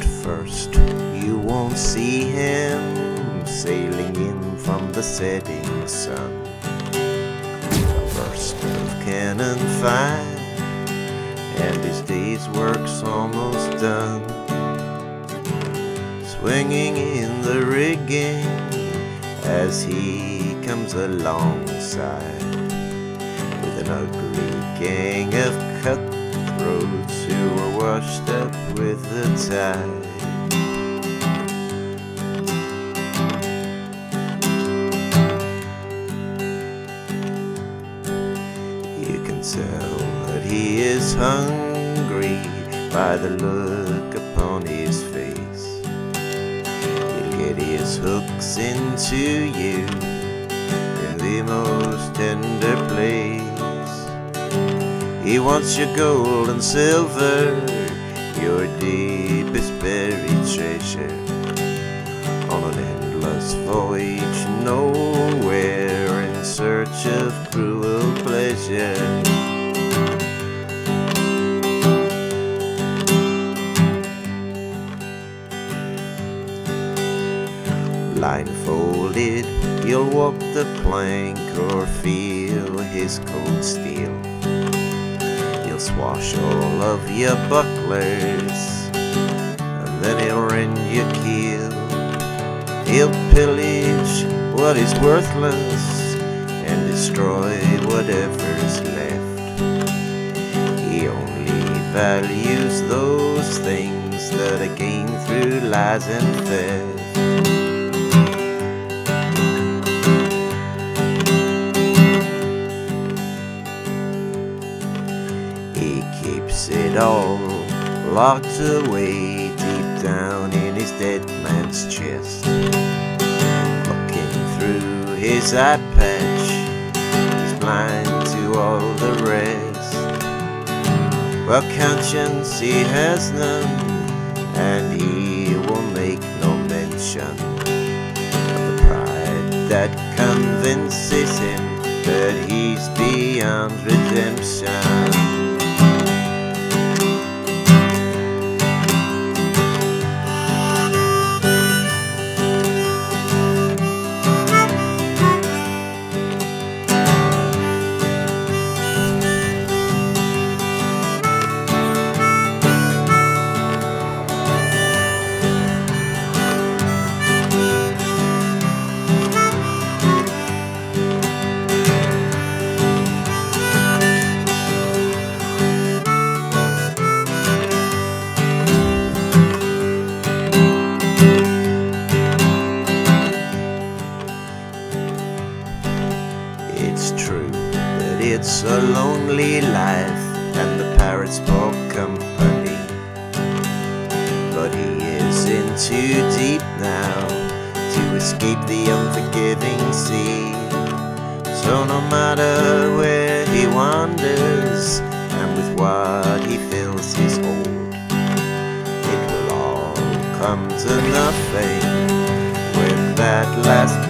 at first. You won't see him sailing in from the setting sun. A burst of cannon fire, and his day's work's almost done. Swinging in the rigging as he comes alongside with an ugly gang of cutthroats who are washed up with the tide. You can tell that he is hungry by the look upon his face. He'll get his hooks into you in the most tender place. He wants your gold and silver, your deepest buried treasure. On an endless voyage nowhere, in search of cruel pleasure. Blindfolded, you'll walk the plank or feel his cold steel. Swash all of your bucklers, and then he'll rend your keel. He'll pillage what is worthless and destroy whatever's left. He only values those things that are gained through lies and theft. He keeps it all locked away deep down in his dead man's chest. Looking through his eye patch, he's blind to all the rest. Well, conscience he has none, and he will make no mention of the pride that convinces him that he's beyond redemption. It's true that it's a lonely life, and the pirates pour company. But he is in too deep now to escape the unforgiving sea. So no matter where he wanders, and with what he fills his hold, it will all come to nothing when that last